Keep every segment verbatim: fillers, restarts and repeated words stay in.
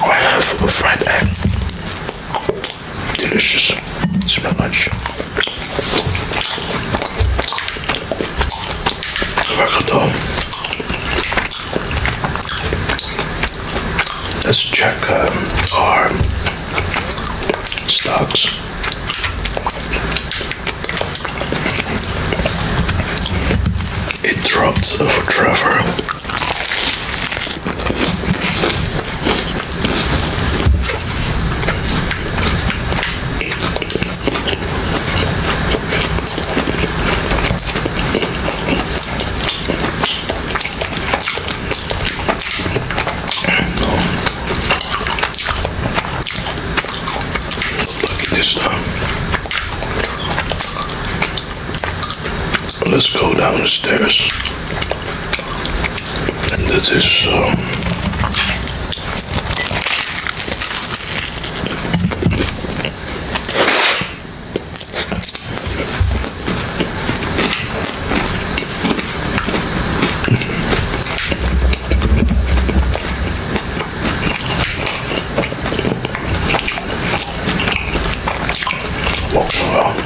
I have fried egg. Delicious. It's my lunch. Let's check um, our stocks. It dropped for Trevor. Let's go down the stairs. And this is um, walking around.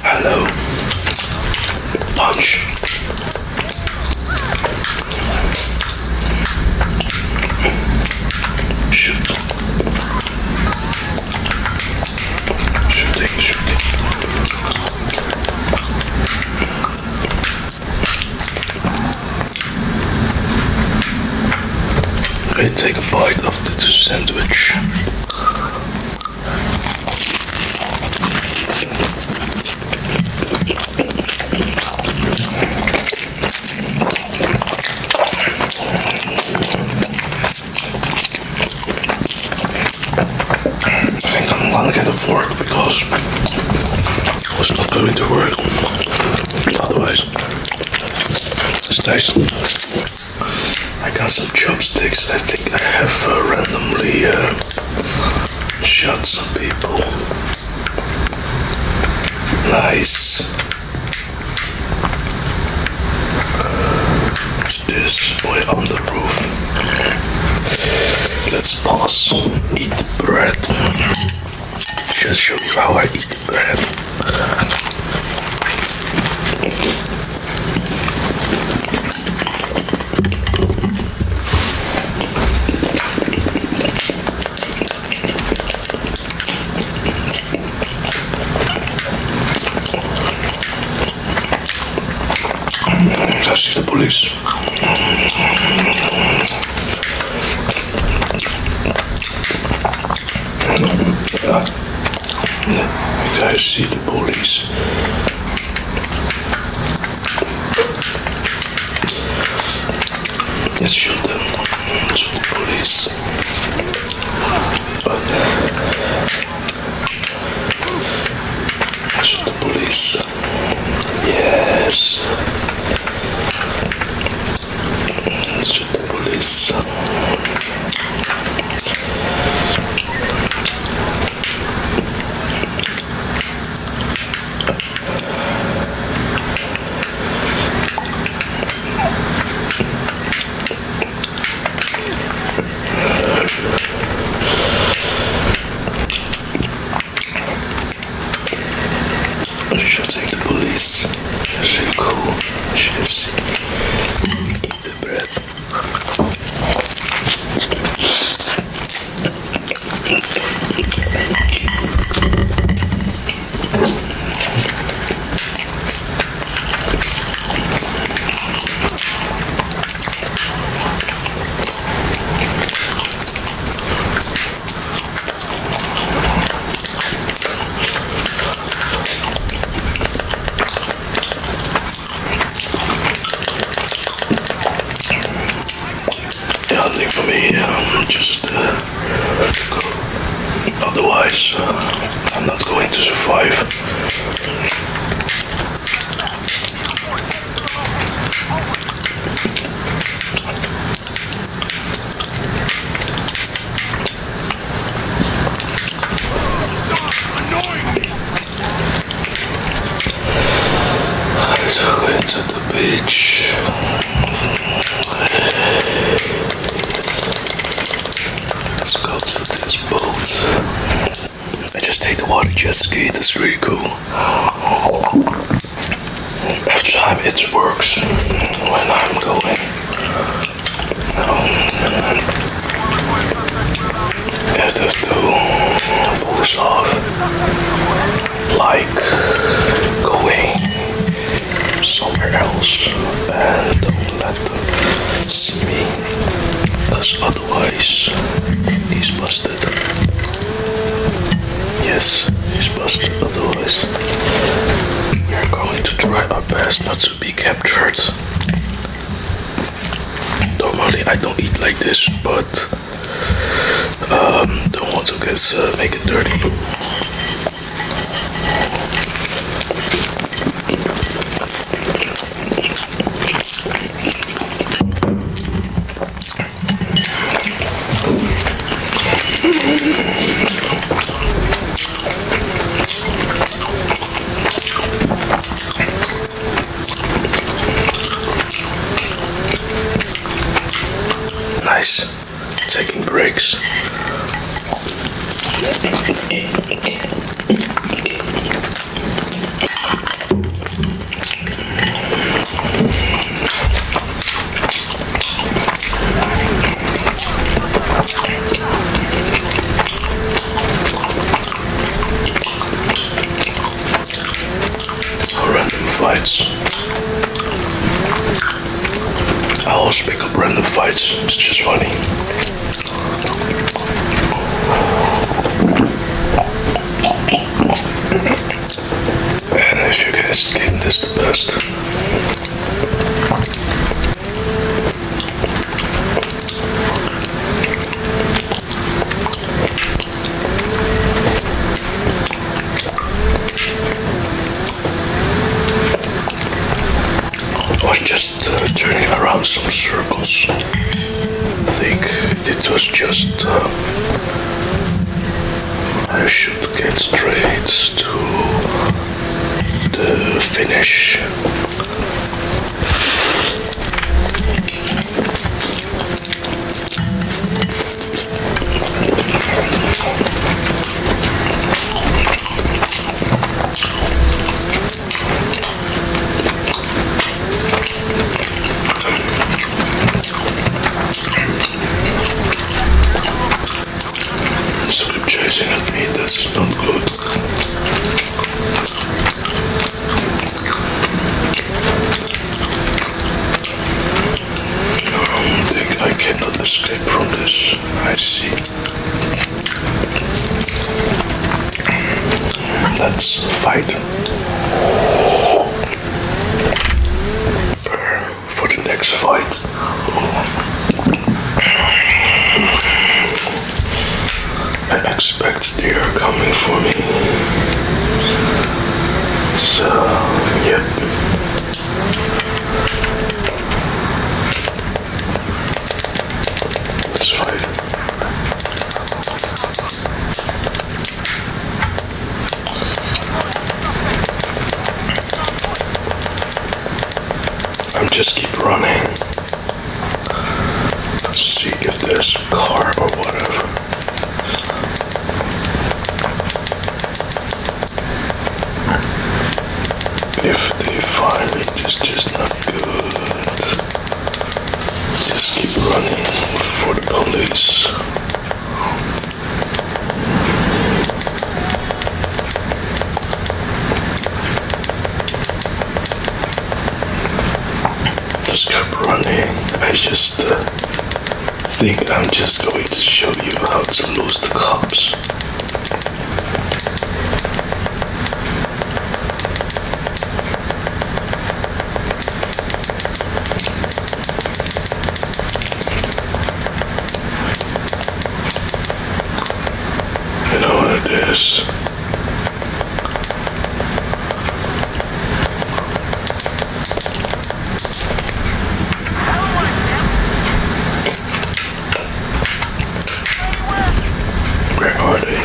I take a bite of the sandwich. I think I'm gonna get a fork because I was not going to work. Otherwise, it's nice. I got some chopsticks. I think I have uh, randomly uh, shot some people. Nice. Uh, what's this? We're on the roof. Let's pause. Eat bread. Just show you how I eat bread. I see the police. I see the police. Let's shoot them. Shoot the police. Shoot the police. Yes. Nothing for me, um, just uh, otherwise uh, I'm not going to survive. Stop annoying me! to the beach. Let's go to this boat. I just take the water jet ski. That's really cool. Every time it works when I'm going. Um, I just have to pull this off. Like. Somewhere else, and don't let them see me, because otherwise he's busted. Yes, he's busted. Otherwise we're going to try our best not to be captured. Normally I don't eat like this, but um, don't want to get uh, make it dirty. Nice, taking breaks. I always pick up random fights, it's just funny. And if you can escape this, the best. Just uh, turning around some circles. I think it was just uh, I should get straight to the finish. That's not good. I think I cannot escape from this. I see. Let's fight for the next fight. I expect they are coming for me. So, yep. Let's fight. I'm just keep running. Let's see if there's a car or whatever. If they find me, it's just not good. Just keep running for the police. Just keep running. I just uh, think I'm just going to show you how to lose the cops. This. Where are they?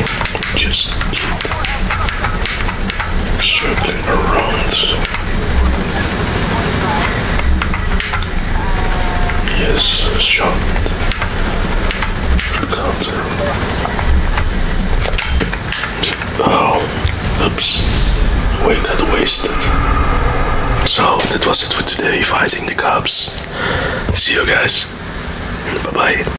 Just circling around. shot. Oh, oops. Wait, that wasted. So, that was it for today, fighting the cops. See you guys. Bye-bye.